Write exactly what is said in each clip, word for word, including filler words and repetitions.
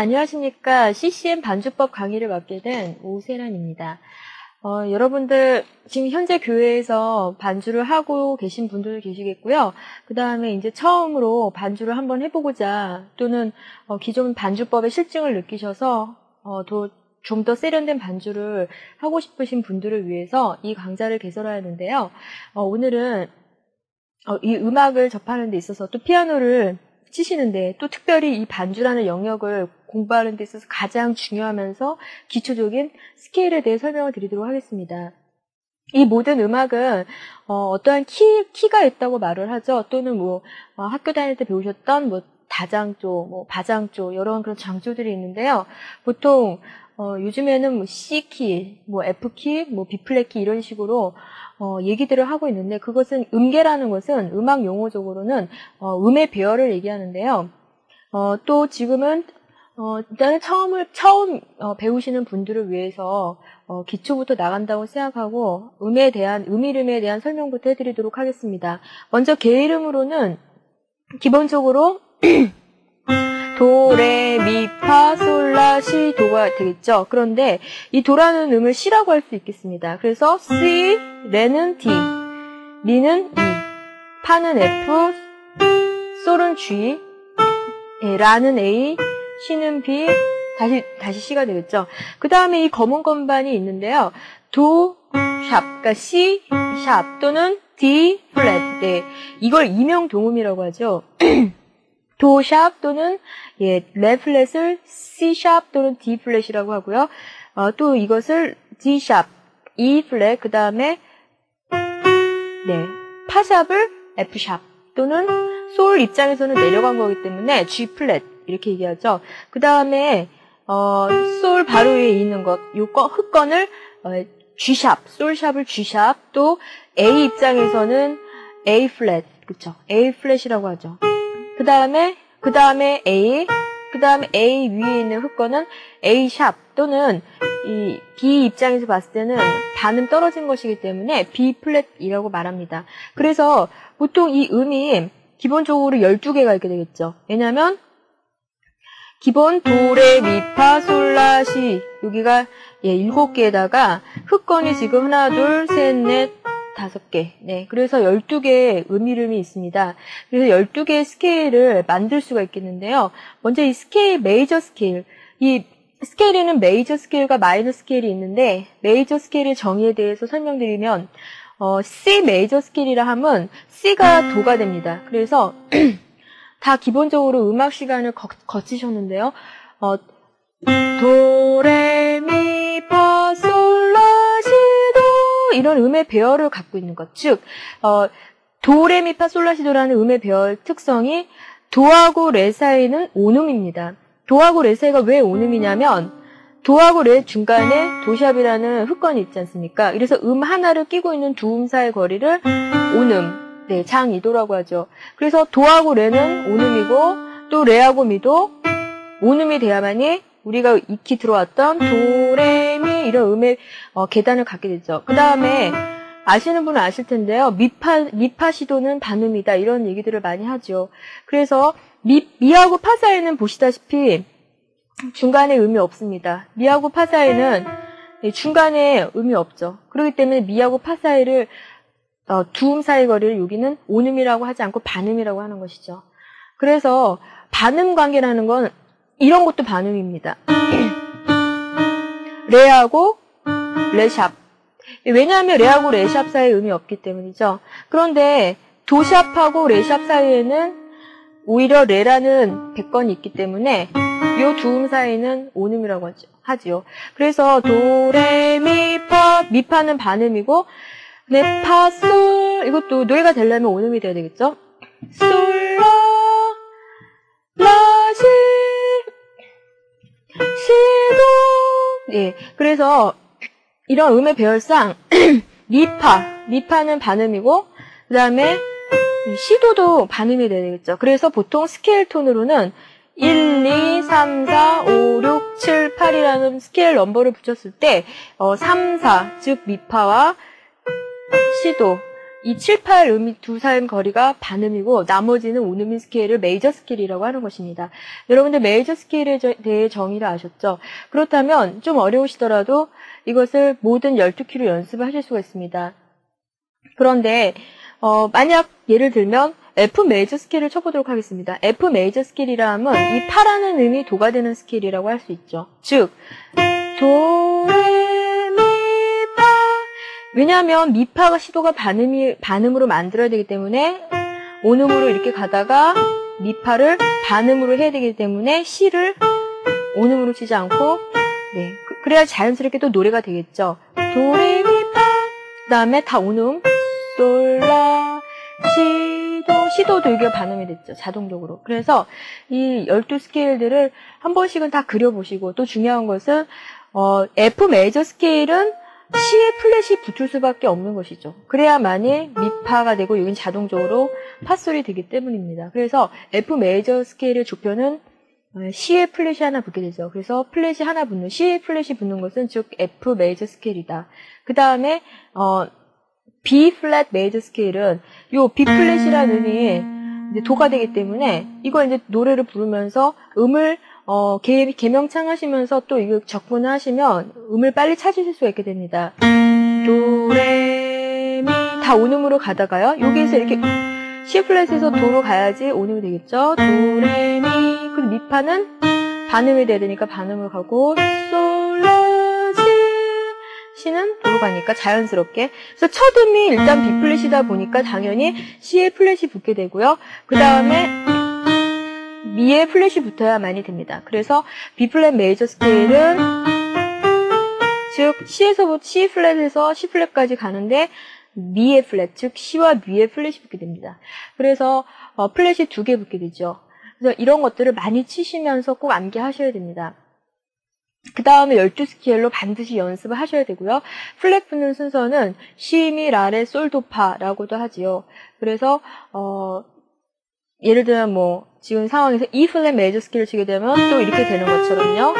안녕하십니까. 씨씨엠 반주법 강의를 맡게 된 오세란입니다. 어, 여러분들 지금 현재 교회에서 반주를 하고 계신 분들도 계시겠고요. 그 다음에 이제 처음으로 반주를 한번 해보고자 또는 어, 기존 반주법의 실증을 느끼셔서 어, 더 좀 더 세련된 반주를 하고 싶으신 분들을 위해서 이 강좌를 개설하였는데요. 어, 오늘은 어, 이 음악을 접하는 데 있어서 또 피아노를 치시는데 또 특별히 이 반주라는 영역을 공부하는 데 있어서 가장 중요하면서 기초적인 스케일에 대해 설명을 드리도록 하겠습니다. 이 모든 음악은 어, 어떠한 키, 키가 있다고 말을 하죠. 또는 뭐 어, 학교 다닐 때 배우셨던 뭐 다장조, 뭐 바장조 여러 그런 장조들이 있는데요. 보통 어, 요즘에는 뭐 C키, 뭐 F키, 뭐 B플랫키 이런 식으로 어, 얘기들을 하고 있는데 그것은 음계라는 것은 음악 용어적으로는 어, 음의 배열을 얘기하는데요. 어, 또 지금은 어, 일단은 처음을, 처음 어, 배우시는 분들을 위해서 어, 기초부터 나간다고 생각하고 음에 대한, 음 이름에 대한 설명부터 해드리도록 하겠습니다. 먼저 개 이름으로는 기본적으로 도, 레, 미, 파, 솔, 라, 시, 도가 되겠죠. 그런데 이 도라는 음을 시라고 할 수 있겠습니다. 그래서 시, 레는 디, 미는 이, 파는 에프, 솔은 지, 라는 에이, 시는 비, 다시 다시 시가 되겠죠. 그 다음에 이 검은 건반이 있는데요. 도, 샵, 그러니까 시, 샵 또는 디, 플랫. 네, 이걸 이명동음이라고 하죠. 도 샵 또는 예, 레 플랫을 C 샵 또는 D 플랫이라고 하고요. 어, 또 이것을 D 샵, E 플랫, 그 다음에 네, 파 샵을 F 샵 또는 솔 입장에서는 내려간 거기 때문에 G 플랫 이렇게 얘기하죠. 그 다음에 어, 솔 바로 위에 있는 것, 요거 흑건을 어, G 샵, 솔 샵을 G 샵, 또 A 입장에서는 A 플랫, 그렇죠? A 플랫이라고 하죠. 그 다음에, 그 다음에 A, 그 다음에 A 위에 있는 흑건은 A 샵 또는 이 B 입장에서 봤을 때는 반음 떨어진 것이기 때문에 B 플랫이라고 말합니다. 그래서 보통 이 음이 기본적으로 열두 개가 있게 되겠죠. 왜냐면, 기본 도, 레, 미, 파, 솔, 라, 시, 여기가 예, 일곱 개에다가 흑건이 지금 하나, 둘, 셋, 넷, 다섯 개. 네. 그래서 열두 개의 음 이름이 있습니다. 그래서 열두 개의 스케일을 만들 수가 있겠는데요. 먼저 이 스케일, 메이저 스케일. 이 스케일에는 메이저 스케일과 마이너 스케일이 있는데, 메이저 스케일의 정의에 대해서 설명드리면, 어, C 메이저 스케일이라 하면 C가 도가 됩니다. 그래서 다 기본적으로 음악 시간을 거, 거치셨는데요. 어, 도, 레, 미, 파, 솔, 라, 시, 이런 음의 배열을 갖고 있는 것, 즉 어, 도, 레, 미, 파, 솔, 라, 시, 도라는 음의 배열 특성이 도하고 레 사이는 온음입니다. 도하고 레 사이가 왜 온음이냐면 도하고 레 중간에 도샵이라는 흑건이 있지 않습니까? 그래서 음 하나를 끼고 있는 두 음 사이의 거리를 온음, 네, 장이도라고 하죠. 그래서 도하고 레는 온음이고 또 레하고 미도 온음이 돼야만이 우리가 익히 들어왔던 도, 레, 미 이런 음의 어, 계단을 갖게 되죠. 그 다음에 아시는 분은 아실 텐데요. 미파, 미파 시도는 반음이다 이런 얘기들을 많이 하죠. 그래서 미, 미하고 파 사이는 보시다시피 중간에 음이 없습니다. 미하고 파 사이는 중간에 음이 없죠. 그렇기 때문에 미하고 파 사이를 어, 두 음 사이 거리를 여기는 온음이라고 하지 않고 반음이라고 하는 것이죠. 그래서 반음 관계라는 건 이런 것도 반음입니다. 레하고 레샵. 왜냐하면 레하고 레샵 사이에 음이 없기 때문이죠. 그런데 도샵하고 레샵 사이에는 오히려 레라는 백건이 있기 때문에 이 두 음 사이는 온음이라고 하지요. 그래서 도, 레, 미, 파, 미파는 반음이고 네, 파, 솔 이것도 노래가 되려면 온음이 돼야 되겠죠. 솔, 라, 라, 시 시도. 예, 그래서 이런 음의 배열상 미파, 미파는 반음이고 그 다음에 시도도 반음이 돼야 되겠죠. 그래서 보통 스케일 톤으로는 일, 이, 삼, 사, 오, 육, 칠, 팔이라는 스케일 넘버를 붙였을 때 어, 삼, 사, 즉 미파와 시도 이 칠, 팔 음이 두 사음 거리가 반음이고 나머지는 온음인 스케일을 메이저 스케일이라고 하는 것입니다. 여러분들 메이저 스케일에 대해 정의를 아셨죠? 그렇다면 좀 어려우시더라도 이것을 모든 열두 키로 연습을 하실 수가 있습니다. 그런데 어, 만약 예를 들면 F 메이저 스케일을 쳐보도록 하겠습니다. F 메이저 스케일이라 하면 이 파라는 음이 도가 되는 스케일이라고 할 수 있죠. 즉 도, 레, 미, 파. 왜냐하면 미파가 시도가 반음이, 반음으로 만들어야 되기 때문에 온음으로 이렇게 가다가 미파를 반음으로 해야 되기 때문에 시를 온음으로 치지 않고 네 그래야 자연스럽게 또 노래가 되겠죠. 도, 레, 미, 파. 그 다음에 다 온음. 솔라, 시도, 시도도 여기가 반음이 됐죠. 자동적으로. 그래서 이 열두 스케일들을 한 번씩은 다 그려보시고 또 중요한 것은 어, F 메이저 스케일은 C에 플랫이 붙을 수밖에 없는 것이죠. 그래야만이 미파가 되고 여긴 자동적으로 파솔이 되기 때문입니다. 그래서 F 메이저 스케일의 조표는 C에 플랫이 하나 붙게 되죠. 그래서 플랫이 하나 붙는, C에 플랫이 붙는 것은 즉 F 메이저 스케일이다. 그 다음에 어, B 플랫 메이저 스케일은 요 B 플랫이라는 음이 이제 도가 되기 때문에 이거 이제 노래를 부르면서 음을 어 개, 개명창 하시면서 또 이거 접근을 하시면 음을 빨리 찾으실 수가 있게 됩니다. 도레미 다 온음으로 가다가요. 여기에서 이렇게 C 플랫에서 도로 가야지 온음이 되겠죠. 도레미 그리고 미파는 반음이 돼야 되니까 반음으로 가고 솔라 C는 도로 가니까 자연스럽게. 그래서 첫 음이 일단 B 플랫이다 보니까 당연히 C에 플랫이 붙게 되고요. 그 다음에 미에 플랫이 붙어야 많이 됩니다. 그래서 B 플랫 메이저 스케일은 즉 C에서 C 플랫에서 C 플랫까지 가는데 미에 플랫, 즉 C와 미에 플랫이 붙게 됩니다. 그래서 어, 플랫이 두 개 붙게 되죠. 그래서 이런 것들을 많이 치시면서 꼭 암기하셔야 됩니다. 그 다음에 열두 스케일로 반드시 연습을 하셔야 되고요. 플랫 붙는 순서는 시, 미, 라, 레, 솔, 도, 파라고도 하지요. 그래서 어, 예를 들면 뭐 지금 상황에서 E 플랫 메이저 스케일을 치게 되면 또 이렇게 되는 것처럼요.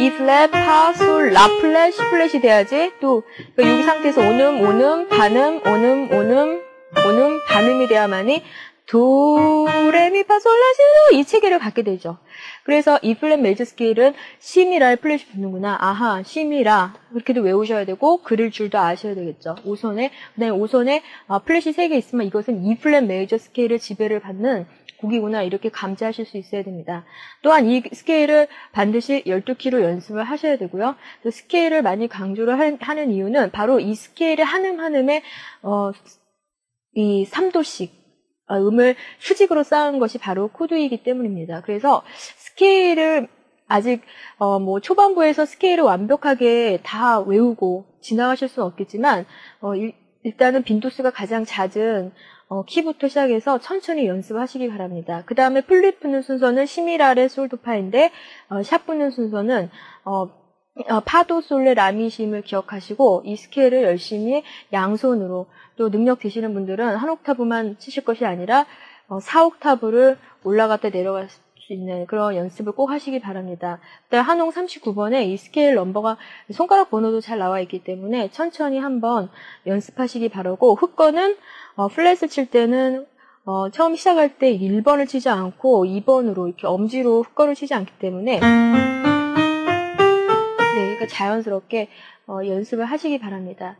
E 플랫, 파, 솔, 라 플랫, 시 플랫이 돼야지 또 그러니까 여기 상태에서 온음, 온음, 반음, 온음, 온음, 온음, 반음이 돼야만이 도, 레, 미, 파, 솔, 라, 시, 도 이 체계를 갖게 되죠. 그래서 이 플랫 메이저 스케일은 시, 미, 라의 플랫이 붙는구나. 아하, 시, 미, 라. 그렇게도 외우셔야 되고 그릴 줄도 아셔야 되겠죠. 오 선에, 그다음에 오 선에 아, 플랫이 세 개 있으면 이것은 이 플랫 메이저 스케일의 지배를 받는 곡이구나. 이렇게 감지하실 수 있어야 됩니다. 또한 이 스케일을 반드시 열두 키로 연습을 하셔야 되고요. 또 스케일을 많이 강조를 하는 이유는 바로 이 스케일의 한음 한음에 어, 이 삼 도씩 음을 수직으로 쌓은 것이 바로 코드이기 때문입니다. 그래서 스케일을 아직 어 뭐 초반부에서 스케일을 완벽하게 다 외우고 지나가실 수는 없겠지만 어 일, 일단은 빈도수가 가장 잦은 어 키부터 시작해서 천천히 연습하시기 바랍니다. 그 다음에 플랫 붙는 순서는 시미라레 솔도파인데 어 샵 붙는 순서는 어 어, 파도, 솔레, 라미심을 기억하시고 이 스케일을 열심히 양손으로 또 능력 되시는 분들은 한 옥타브만 치실 것이 아니라 어, 사 옥타브를 올라갔다 내려갈 수 있는 그런 연습을 꼭 하시기 바랍니다. 그다음 한홍 삼십구 번에 이 스케일 넘버가 손가락 번호도 잘 나와 있기 때문에 천천히 한번 연습하시기 바라고 흑건은 어, 플랫을 칠 때는 어, 처음 시작할 때 일 번을 치지 않고 이 번으로 이렇게 엄지로 흑건을 치지 않기 때문에 자연스럽게 어, 연습을 하시기 바랍니다.